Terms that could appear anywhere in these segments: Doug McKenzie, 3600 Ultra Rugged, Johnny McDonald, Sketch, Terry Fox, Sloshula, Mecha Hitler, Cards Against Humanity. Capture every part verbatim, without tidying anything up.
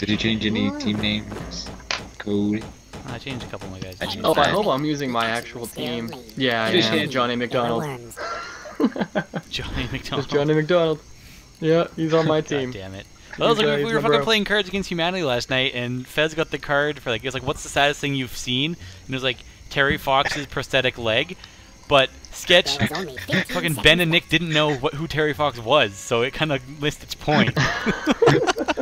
Did you change any team names? Code? I changed a couple of my guys. I oh, I hope I'm using my actual team. Yeah, I just hit Johnny McDonald. Johnny McDonald. It's Johnny McDonald. Yeah, he's on my team. God damn it. Well, like, we were fucking bro. playing Cards Against Humanity last night, and Fez got the card for like, it was like, what's the saddest thing you've seen? And it was like, Terry Fox's prosthetic leg. But Sketch, fucking Ben and Nick didn't know what, who Terry Fox was, so it kind of missed its point. I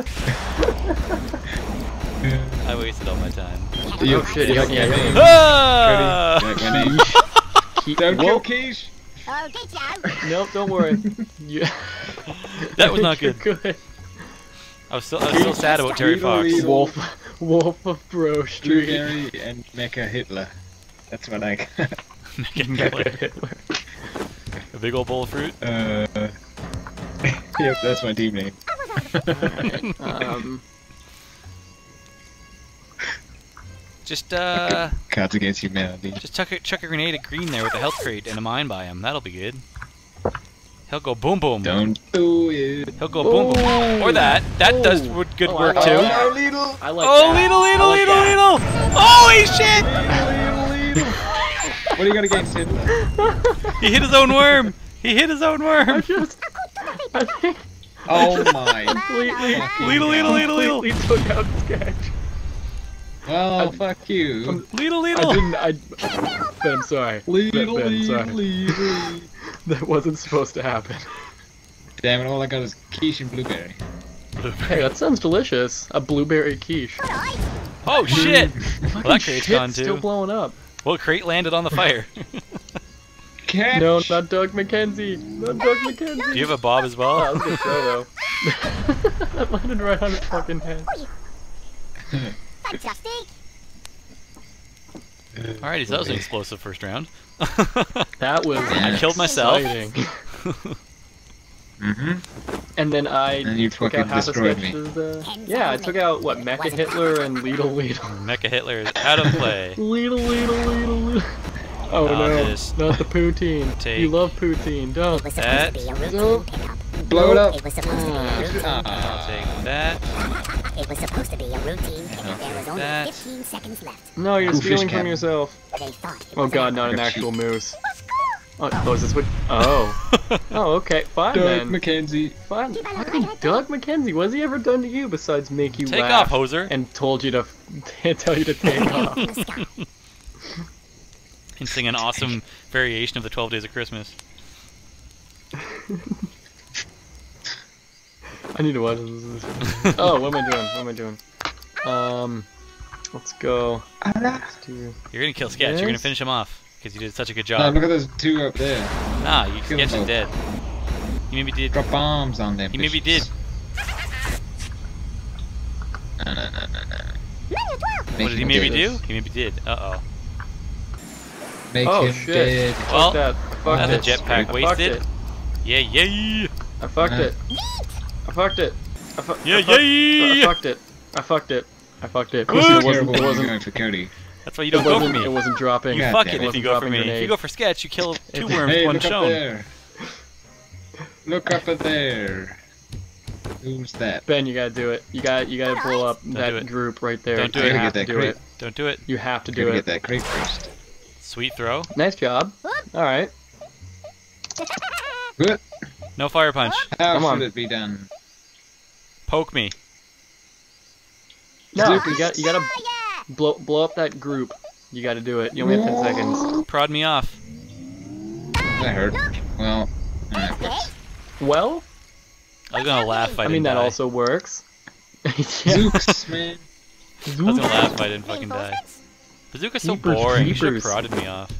wasted all my time. Yo, oh shit, you got yeah, yeah, ah! Ready? Don't kill Keish! Oh, good job! Nope, don't worry. Yeah. That was not good. good. I was still, I was still sad about Terry Fox. Wolf, Wolf of Wall Street. Terry and Mecha Hitler. That's what I got. Mecha Hitler. Mecha Hitler. A big old bowl of fruit? Uh. Yep, that's my team name. Alright, um. Just, uh... Cards Against Humanity. Just chuck a, chuck a grenade at Green there with a health crate and a mine by him. That'll be good. He'll go boom boom. Don't do it. He'll go boom boom. Or that. That oh. does good oh, work, I, too. Oh, Lidl! I like oh, that. Lidl, Lidl, like Lidl, Lidl, Lidl! Holy shit! Lidl, Lidl, Lidl. What are you gonna get, Sid? He hit his own worm! He hit his own worm! I just... I think... Oh, my... Completely... Lidl, Lidl, Lidl, Lidl! He took out Sketch. Well, I, fuck you. Um, Lidl, Lidl! I didn't, I... Ben, I'm sorry. Lidl, Ben, I'm sorry. Lidl. That wasn't supposed to happen. Damn it, all I got is quiche and blueberry. Blueberry. Hey, that sounds delicious. A blueberry quiche. Oh, shit! Well, that crate's gone, too. Still blowing up. Well, crate landed on the fire. Catch. No, not Doug McKenzie. Not Doug McKenzie. Do you have a bob as well? I was gonna say, though. That landed right on his fucking head. Alrighty, so that was an explosive first round. That was I killed myself. Mm-hmm. And then I and took out half of Sketch's, uh... Yeah, I took out, what, Mecha Hitler and Lidl Lidl. Mecha Hitler is out of play. Lidl Lidl Lidl. Oh not no, this. Not the poutine. Take you love poutine, don't. That. Nope. Blow it up. It was supposed ah. to be uh, I'll take that. It was supposed to be a routine, and there was only fifteen seconds left. No, you're stealing from yourself. Oh god, not an actual moose. Oh, oh, is this what? Oh. Oh, okay, fine then. Doug McKenzie. Fine. Fucking Doug McKenzie, what has he ever done to you besides make you take laugh? Take off, hoser. And told you to, tell you to take off. And sing an awesome variation of the twelve Days of Christmas. I need to watch this. Oh, what am I doing? What am I doing? Um, let's go. Let's do... You're gonna kill Sketch. Yes? You're gonna finish him off because you did such a good job. No, look at those two up there. Nah, you kill Sketch is dead. You maybe did. Drop bombs on them. You maybe did. No, no, no, no, no. What did he maybe do? He maybe did. Uh oh. Make oh him shit! Dead. Well, that. That's it. A jetpack wasted. It. Yeah, yeah. I fucked yeah. it. I fucked it. I, fu yeah, I, fuck yeah. I fucked it. I fucked it. I fucked it. Listen, it wasn't. It wasn't going for Cody. That's why you don't go for me. It wasn't dropping. You fuck it if you go for me. If you go for Sketch, you kill two worms with one stone. Look up at there. Who's that? Ben, you gotta do it. You got. You gotta blow up that group right there. Don't do it. You have to do it. Don't do it. You have to do it. Get that crate first. Sweet throw. Nice job. All right. No fire punch. How should it be done? Poke me. No, Zook, you got you gotta blow blow up that group. You gotta do it. You only have ten seconds. Prod me off. That hurt. Well, right, well. I was gonna laugh. If I, I didn't mean that die. Also works. Bazookas, man. I was gonna laugh if I didn't fucking die. Bazooka's so Keepers, boring. Keepers. You should have prodded me off.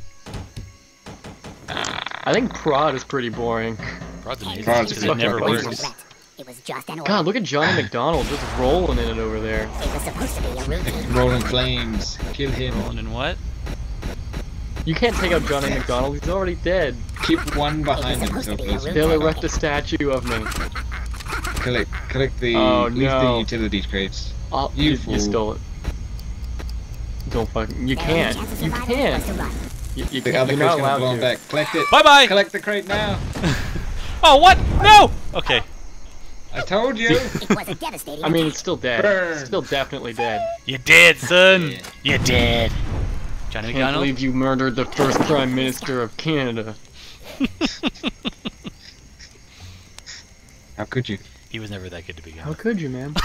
I think prod is pretty boring. Prod's amazing. Prod's just it never works. It was just an God, look at Johnny McDonald just rolling in it over there. It was supposed to be a routine. Rolling flames. Kill him. Rolling in what? You can't take out Johnny McDonald. He's already dead. Keep one behind him. They'll erect a statue of me. Collect, collect the, oh, no. the utilities crates. Oh, you, you, you stole it. Don't fucking. You can't. You can't. You, you the can't. Other crate's gonna blow back. Collect it. Bye bye. Collect the crate now. Oh what? No. Okay. I told you. It was a devastating. I mean, it's still dead. Burn. It's still definitely dead. You're dead, son. Yeah. You're dead. Johnny McDonald. I can't believe you murdered the first Prime Minister of Canada. How could you? He was never that good to begin with. How could you, man?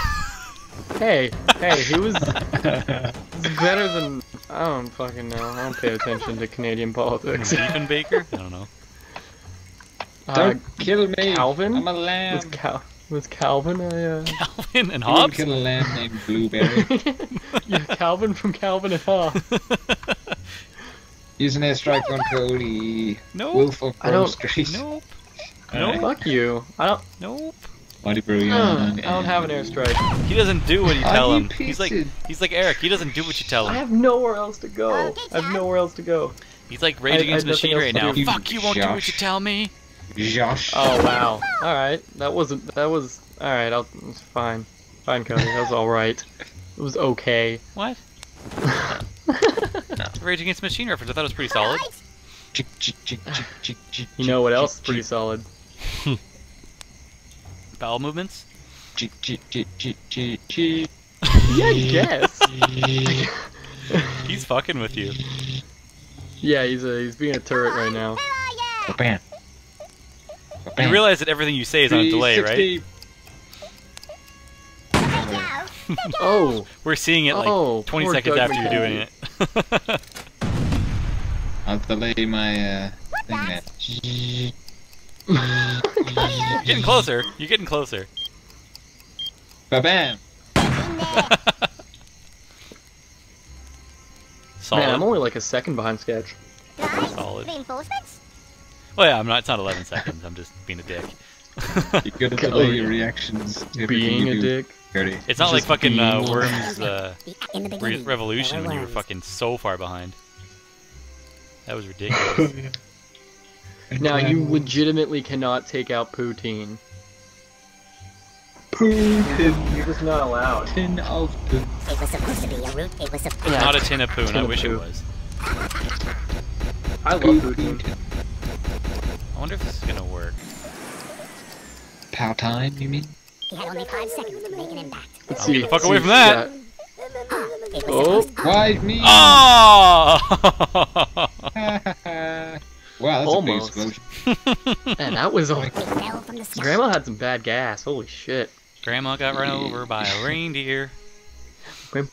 Hey, hey, he was, he was better than... I don't fucking know. I don't pay attention to Canadian politics. Even Baker? I don't know. Don't uh, kill me. Calvin? I'm a lamb. Was, Cal was Calvin a... Uh... Calvin and Hobbes? You kill a lamb named Blueberry. Yeah, Calvin from Calvin and Hobbes. Use an airstrike on Cody. Nope. Wolf of Wall Street. Nope. Nope. Fuck you. I don't... Nope. Body uh, I don't have an airstrike. He doesn't do what you tell him. He's like, he's like Eric. He doesn't do what you tell him. I have nowhere else to go. Okay, I have nowhere else to go. He's like Rage Against the Machine right now. You, Fuck, you won't Josh. do what you tell me. Josh. Oh wow. All right. That wasn't. That was. All right. I'll. It's fine. Fine, Cody. That was all right. It was okay. What? Rage Against the Machine reference. I thought it was pretty solid. You know what else is pretty solid? Bowel movements? Yeah, I guess. He's fucking with you. Yeah, he's a, he's being a turret right now. You realize that everything you say is on a delay, right? Oh, we're seeing it like oh, twenty seconds Doug after you're doing it. I'll delay my uh, thing at. You're getting closer. You're getting closer. Ba-bam. Solid. Man, I'm only like a second behind Sketch. Solid. Reinforcements? Well, yeah, I'm not. It's not eleven seconds. I'm just being a dick. You gotta delay your reactions. To being a dick. Dirty. It's not just like fucking uh, Worms uh, re Revolution when you were fucking so far behind. That was ridiculous. Yeah. Now you legitimately cannot take out Poutine. Poutine. It was not allowed. Tin of poon. It was supposed to be a root. It was supposed. Yeah, not a tin of poon. Tin I of wish poo. It was. I love Poutine. Poutine. I wonder if this is gonna work. Pow time, you mean? You had only five seconds to make an impact. Let's get the fuck away from that. that. Oh, why me? Oh! Wow, that's almost. A big explosion. Man, that was all. Grandma had some bad gas. Holy shit. Grandma got run over by a reindeer. On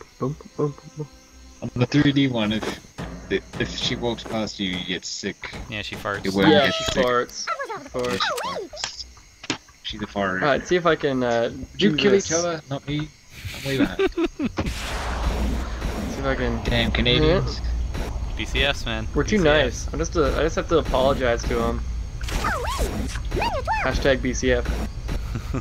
the three D one, if if she walks past you, you get sick. Yeah, she farts. It yeah, she farts. farts. Yeah, she farts. She's a farter. Alright, see if I can. Uh, do you kill this. each other? Not me. I'm way behind. See if I can. Damn Canadians. Yeah. B C Fs, man. We're too B C Fs. Nice. I'm just, a, I just have to apologize to him. Hashtag B C F. Oh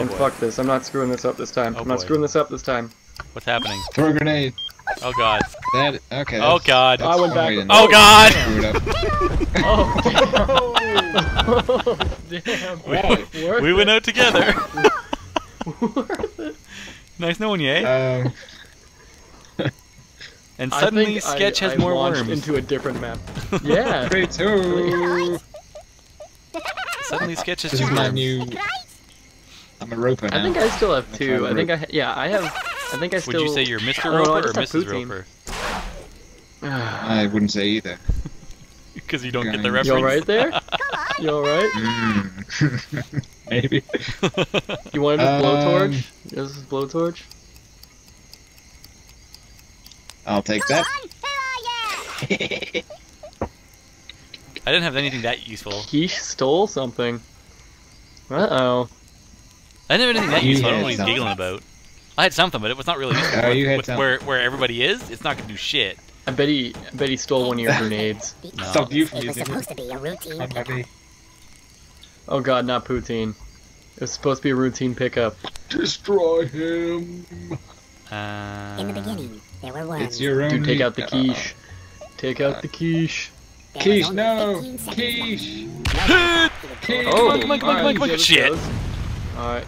and boy. Fuck this. I'm not screwing this up this time. Oh I'm not boy. screwing this up this time. What's happening? Throw a grenade. Oh god. That. Okay. Oh god. I went back. Oh god. Oh damn. Wow, we, we went out together. Worth it. Nice knowing you, eh? Um, and suddenly, Sketch I, has I more worms. Into a different map. Yeah. Three, two. Suddenly, Sketch has this two. This is my new. I'm a roper now. I think I still have two. I think I. Yeah, I have. I think I still. Would you say you're Mister Roper know, or Missus Poutine. Roper? I wouldn't say either. Because you don't Going. get the reference. You all right there? You all right? Mm. Maybe. You wanted a um, blowtorch? Is this blowtorch? I'll take that. I didn't have anything that useful. He stole something. Uh oh. I didn't have anything that you useful. I don't know what he's something. giggling about. I had something, but it was not really useful. Oh, you had with, something. Where where everybody is, it's not gonna do shit. I bet he I bet he stole one of your grenades. No. Stop you from using it. Oh god, not Poutine. It was supposed to be a routine pickup. Destroy him. Uh, In the beginning, there were worms. It's your own. Dude, take out the quiche. Uh, take out uh, the quiche. Quiche, no! Quiche! Quiche! Oh, come on, come on, come on, come on, shit! Alright.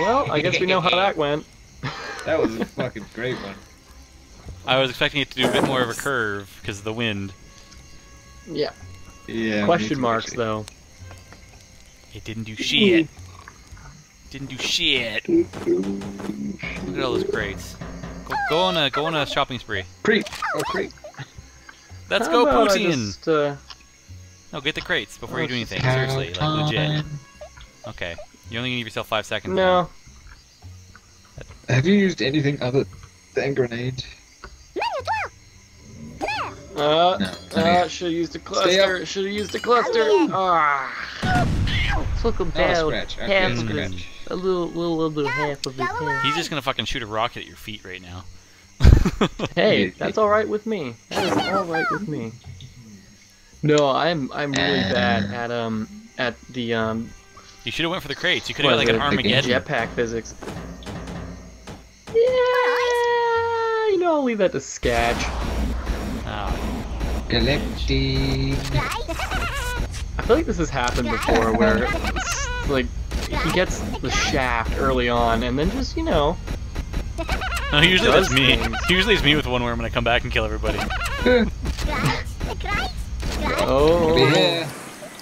Well, I guess we know how that went. That was a fucking great one. I was expecting it to do a bit more of a curve because of the wind. Yeah. Yeah. Question marks, though. It didn't do shit. Didn't do shit. Look at all those crates. Go, go on a go on a shopping spree. Pre. Oh, crate. Let's How go, Putin. Just, uh... No, get the crates before oh, you do anything. Seriously, like legit. Okay, you only give yourself five seconds. No. Now. Have you used anything other than grenade? Uh, no, uh should've used a cluster, should've used a cluster! Ah! Took him down, half of his, a little, little, little, little half of his hand. He's just gonna fucking shoot a rocket at your feet right now. Hey, that's alright with me. That is alright with me. No, I'm, I'm really uh, bad at, um, at the, um... You should've went for the crates, you could've got like an Armageddon. Jetpack physics. Yeah, you know, I'll leave that to Sketch. Collecting. I feel like this has happened before, where it's like he gets the shaft early on, and then just you know. No, usually that's me. Usually it's me with one where I'm gonna come back and kill everybody. Oh! Yeah.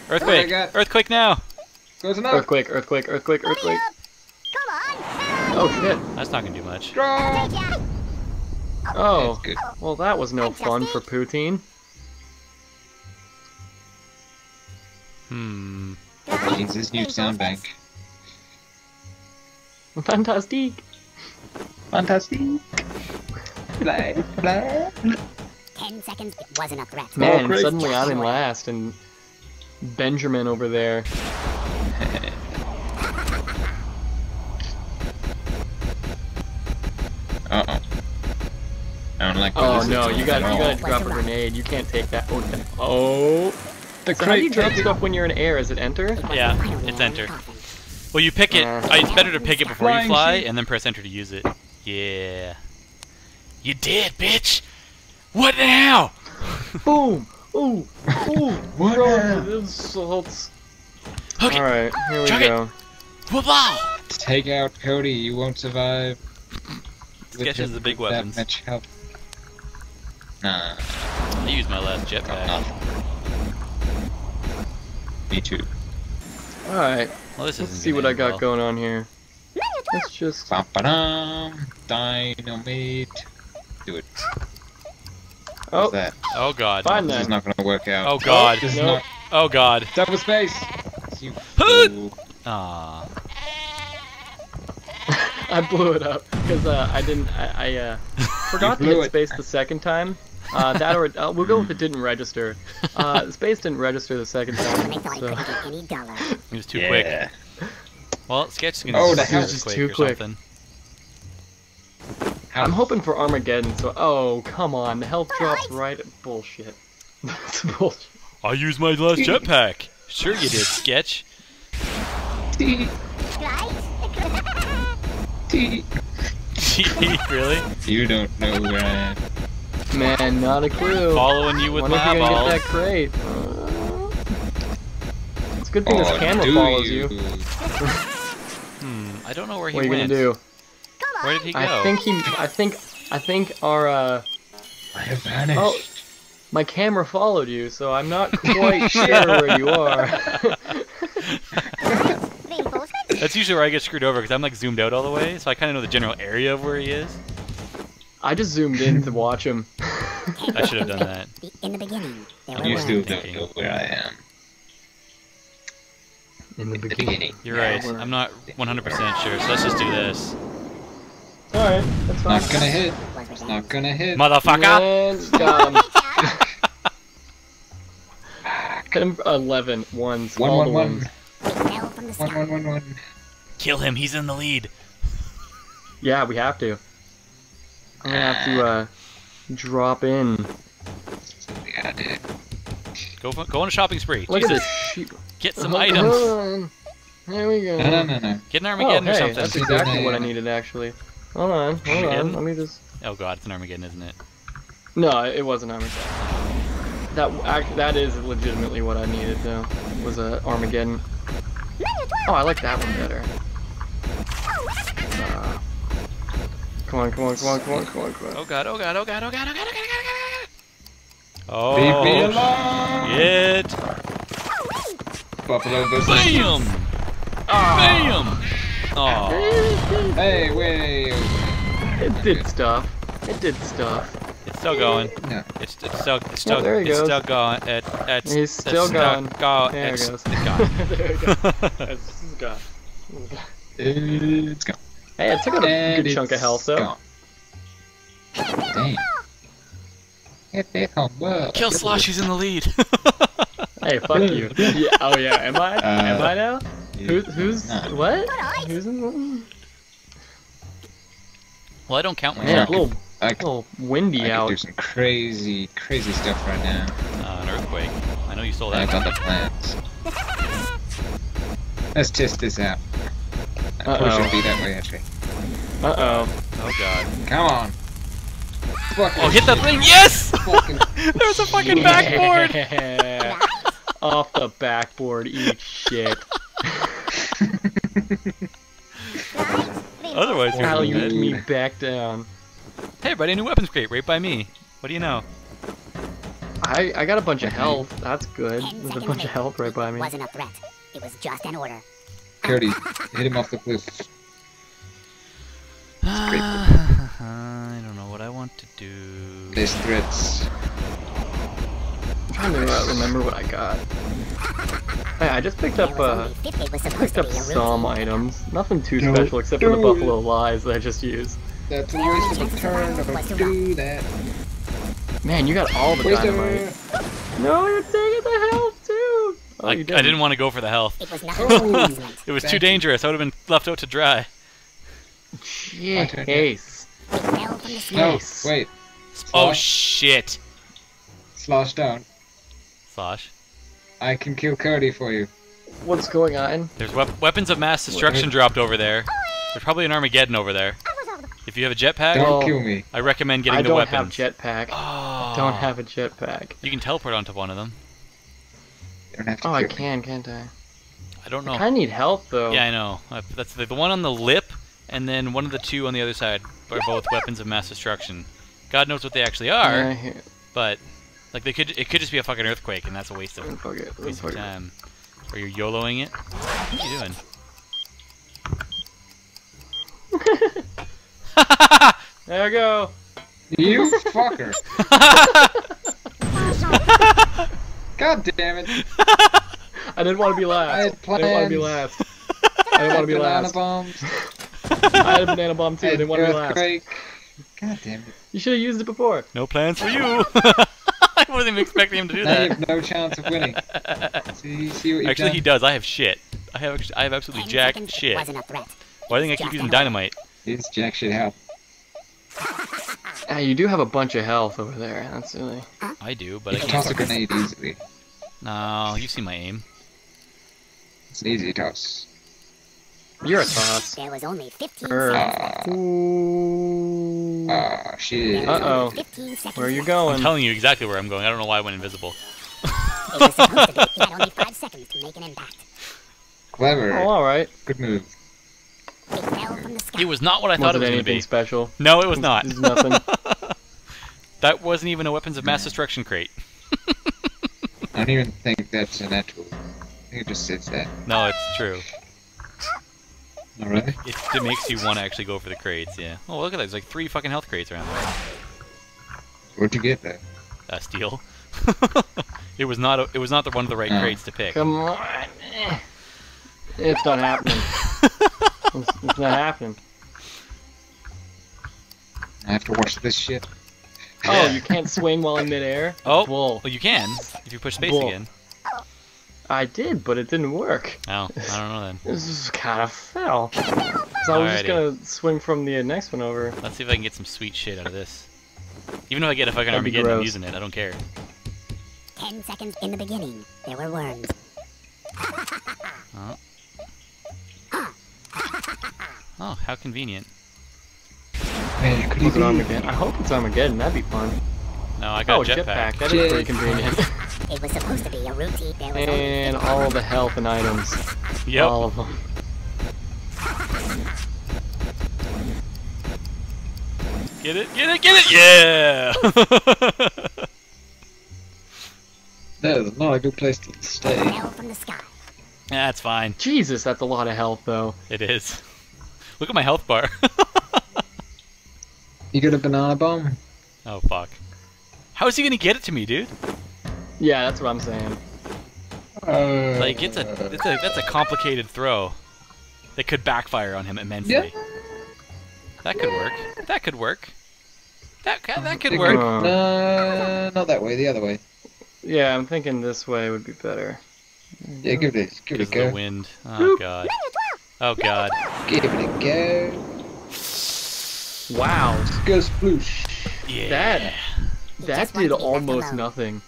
Earthquake! Oh, earthquake now! Earthquake! Earthquake! Earthquake! Earthquake! Oh shit! That's not gonna do much. Draw. Oh, well that was no fun for Poutine. Hmm. It's his new sound bank. Fantastic! Fantastic! Blah, blah. Ten seconds wasn't a threat. Man, oh, suddenly I'm in last, and Benjamin over there. uh oh. I don't like oh no, you gotta, you gotta drop a grenade. You can't take that. Oh, no. Oh. The so crate how do you drop stuff when you're in air? Is it enter? Yeah, it's enter. Well, you pick it. Uh, it's better to pick it before you fly, and then press enter to use it. Yeah. You did, bitch! What now? Boom! Ooh! Ooh! What now? Insults. Hook it! Alright, here we Chuck go. It. Take out Cody, you won't survive. Sketch is the big weapons. That much help. Nah. I used my last jetpack. Me too. Alright, well, let's see what I got well. going on here. Let's just... Ba -ba -dum. Dynamite. Do it. Oh. What's that? Oh god. Fine, this then. is not gonna work out. Oh god. This nope. is not... Oh god. Double space! You fool. Aww. I blew it up, because uh, I didn't... I, I uh, forgot to hit space it. the second time. Uh, that or uh, we'll go with it didn't register. Uh, space didn't register the second time. So. It was too yeah. quick. Well, Sketch's gonna oh, that was just too quick. Something. I'm hoping for Armageddon. So, oh come on, the health drops right. Bullshit. That's bullshit. I used my last jetpack. Sure you did, Sketch. Really? You don't know where I am. Man, not a clue. Following you with Wonder my if balls. Get that crate. Uh, it's a good thing oh, this camera follows you. you. Hmm, I don't know where he went. What are you went. gonna do? Where did he go? I think he. I think. I think our. Uh... I have vanished. Oh, my camera followed you, so I'm not quite sure where you are. That's usually where I get screwed over because I'm like zoomed out all the way, so I kind of know the general area of where he is. I just zoomed in to watch him. I should have done that. In the beginning, you still don't know where I am. In the beginning. You're right. I'm not one hundred percent sure, so let's just do this. Alright, that's fine. Not gonna hit. It's not gonna hit. Motherfucker! eleven ones. One, one, one. One, one, one, one. Kill him. He's in the lead. Yeah, we have to. I'm gonna have to, uh, drop in. Yeah, dude. Go, go on a shopping spree. Look Jesus. At Get some Hold items. On. There we go. No, no, no, no. Get an Armageddon oh, hey, or something. That's exactly what I needed, actually. Hold on, hold on. Let me just... Oh god, it's an Armageddon, isn't it? No, it wasn't Armageddon. That I, that is legitimately what I needed, though. Was a Armageddon. Oh, I like that one better. Uh, Come on, come on, come on, come on, come on, come on. Oh god, oh god, oh god, oh god, oh god, oh god, oh god, oh god, oh god. Oh, shit. Buffalo versus. Bam! Bam! Oh. Hey, wait. It did stuff. It did stuff. It's still going. Yeah. It's, it's still, it's still, yeah, there he it's goes. still going. It, it's, He's still it's gone. Go, there it's, it goes. It's gone. There it goes. It's gone. It's gone. Hey, it took a and good chunk of health, though. Damn. Kill Sloshy's in the lead. Hey, fuck you. Yeah, oh yeah, am I? Uh, am I now? Who's, who's, nah. what? Who's in the... Well, I don't count myself. Yeah, it's a little, I could, little windy I could out. There's some crazy, crazy stuff right now. Uh, an earthquake. I know you saw that. I got the plants. Let's test this out. I uh -oh. should be that way, actually. Uh-oh. Oh, God. Come on. Fucking oh, hit that thing! Yes! There was a fucking yeah. backboard! Off the backboard, eat shit. Otherwise, you're you hit me back down. Hey, everybody, a new weapon's crate right by me. What do you know? I I got a bunch of health. That's good. There's a bunch of health right by me. Wasn't a threat. It was just an order. Cody, hit him off the cliff. I don't know what I want to do. There's threats. I do not remember what I got. Hey, I just picked up uh, picked up some items. Nothing too no, special except for the buffalo lies that I just used. That's a waste of a turn if I do that. Man, you got all the dynamite. No, you're taking the health too! Oh, I, didn't. I didn't want to go for the health. It was, oh, it was too dangerous. I would have been left out to dry. Jeez. No, wait. Slosh. Oh shit. Slosh down. Slosh. I can kill Cody for you. What's going on? There's we weapons of mass destruction what? dropped over there. There's probably an Armageddon over there. If you have a jetpack, don't kill me. I recommend getting I the weapons. I don't have jetpack. Oh. I don't have a jetpack. You can teleport onto one of them. Don't have to oh, I can, me. can't I? I don't know. I kinda need help though. Yeah, I know. That's the, the one on the lip, and then one of the two on the other side are both weapons of mass destruction. God knows what they actually are, yeah, but like they could, it could just be a fucking earthquake, and that's a waste of, it, waste of time. Or you're YOLOing it. What are you doing? There we go. You fucker. God damn it. I didn't want to be last. I, I didn't want to be last. I didn't want to be last. Bombs. I had a banana bomb too. I didn't want to be last. God damn it. You should have used it before. No plans for you. I wasn't expecting him to do now that. You have no chance of winning. See, see what actually, done. he does. I have shit. I have I have absolutely Ten jack shit. Why well, I think I keep using dynamite. It's jack shit help. Ah, you do have a bunch of health over there. That's silly. I do, but you I can toss a grenade easily. No, you've seen my aim. It's an easy toss. You're a toss. There was only fifteen er. seconds. Ah, uh, shit. Uh-oh. Where are you going? I'm telling you exactly where I'm going. I don't know why I went invisible. It was supposed to be only five seconds to make an impact. Clever. Oh, all right. Good move. It fell from the sky. It was not what I was thought it was going to be. Special? No, it was not. It was nothing. That wasn't even a weapons of mass destruction crate. I don't even think that's an actual. I think it just says that. No, it's true. All right. It, it, it makes you want to actually go for the crates, yeah. Oh, look at that. There's like three fucking health crates around there. Where'd you get that? Uh, steel. It was not. A, it was not the one of the right oh. crates to pick. Come on. It's not happening. it's, it's not happening. I have to watch this shit. Oh, you can't swing while in midair? Oh, Bull. well, you can if you push space Bull. again. I did, but it didn't work. Oh, I don't know then. This just kind of fell. So Alrighty. I was just gonna swing from the next one over. Let's see if I can get some sweet shit out of this. Even if I get a fucking Armageddon, I'm using it. I don't care. Ten seconds in the beginning, there were worms. Oh. Oh, how convenient. Man, you could use Armageddon. I hope it's Armageddon. That'd be fun. No, I got oh, a jetpack. Jetpack. That is pretty convenient. It was supposed to be a routine. And all the health and items. Yep. All of them. Get it? Get it? Get it? Yeah! That is not a good place to stay. Fell from the sky. That's fine. Jesus, that's a lot of health, though. It is. Look at my health bar. You get a banana bomb? Oh, fuck. How is he gonna get it to me, dude? Yeah, that's what I'm saying. Uh, like, it's a, it's a, that's a complicated throw that could backfire on him immensely. Yeah. That could work. That could work. That, that could work. No, not that way, the other way. Yeah, I'm thinking this way would be better. Yeah, give it a, give it a go. The wind. Oh, God. Oh, God. Give it a go. Wow. Go sploosh. Yeah. That, that did almost nothing.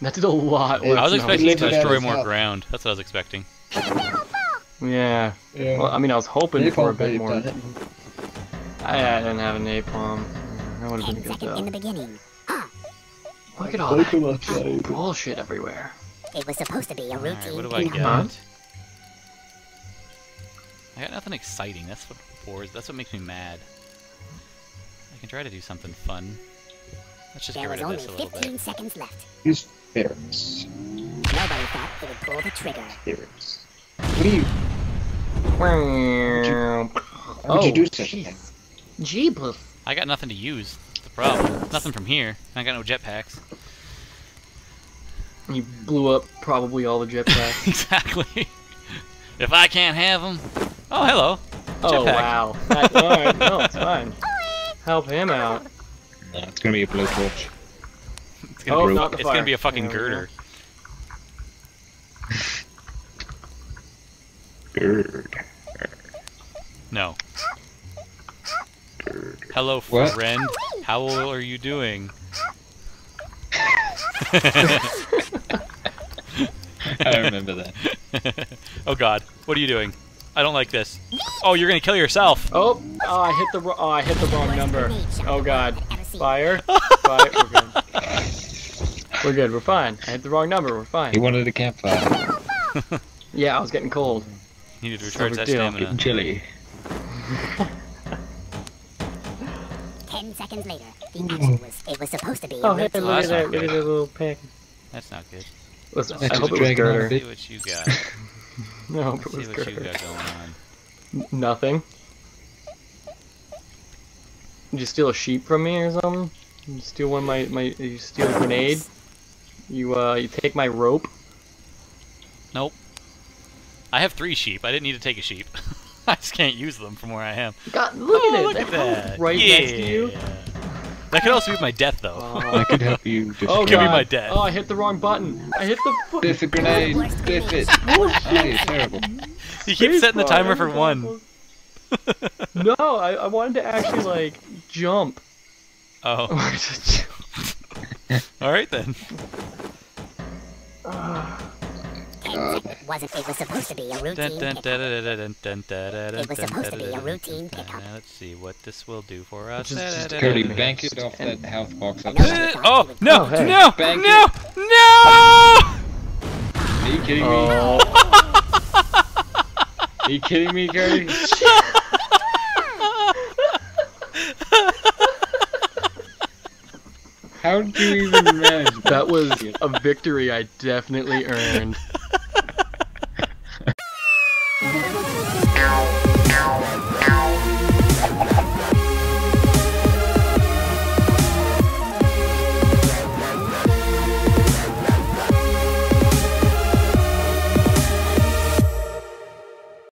That did a lot. I was expecting it to destroy more ground. That's what I was expecting. Yeah. yeah. Well, I mean, I was hoping napalm for a bit more. I, I didn't have a napalm. That would have been good, though. In the beginning. Look at all that bullshit everywhere. It was supposed to be a routine. Right, what do I get? Huh? I got nothing exciting. That's what bores. That's what makes me mad. I can try to do something fun. Let's just there get rid of this a little bit. There was only fifteen seconds left. His spirits. Nobody thought it would pull the trigger. Spirits. What do you? How would you do such a thing? Jeebus. I got nothing to use. That's the problem. Nothing from here. I got no jetpacks. You blew up probably all the jetpacks. Exactly. If I can't have them. Oh, hello. Jetpack. Oh, wow. That, all right. No, it's fine. Help him out. No, it's gonna be a blowtorch. It's gonna, oh, be, not the it's fire. gonna be a fucking yeah, girder. Gird. No. Gird. Hello, friend. What? How are you doing? I remember that. Oh God, what are you doing? I don't like this. Oh, you're gonna kill yourself. Oh, oh I hit the wrong, oh, I hit the wrong number. Oh God, fire, fire. We're good. We're good. We're fine. I hit the wrong number. We're fine. He wanted a campfire. Yeah, I was getting cold. You need to recharge that stamina. Getting chilly. Ten seconds later, the action was, it was supposed to be. Oh, hit the little, little pack. That's not good. Listen, I hope it was girder. See what you got. No, but see what girder. you got going on. Nothing. Did you steal a sheep from me or something? Did you steal one of my, my you steal a grenade? You uh you take my rope? Nope. I have three sheep. I didn't need to take a sheep. I just can't use them from where I am. God, look oh, at it! Look that at that! Right yeah. next to you. That could also be my death, though. Uh, I could help you. Oh, it could be my death. Oh, I hit the wrong button. I hit the fucking... Biff a grenade. Biff it. Oh, shit. Terrible. You keep Space setting bar. the timer for one. No, I, I wanted to actually, like, jump. Oh. Alright, then. Uh, God. It wasn't, it was supposed to be a routine pickup. It was supposed to be a routine pickup. Let's see what this will do for us. Just Cody, bank it off that health box. Oh, no, no, no, no, no! Are you kidding me? Are you kidding me, Cody? How did you even manage that? That was a victory I definitely earned. Ow, ow, ow.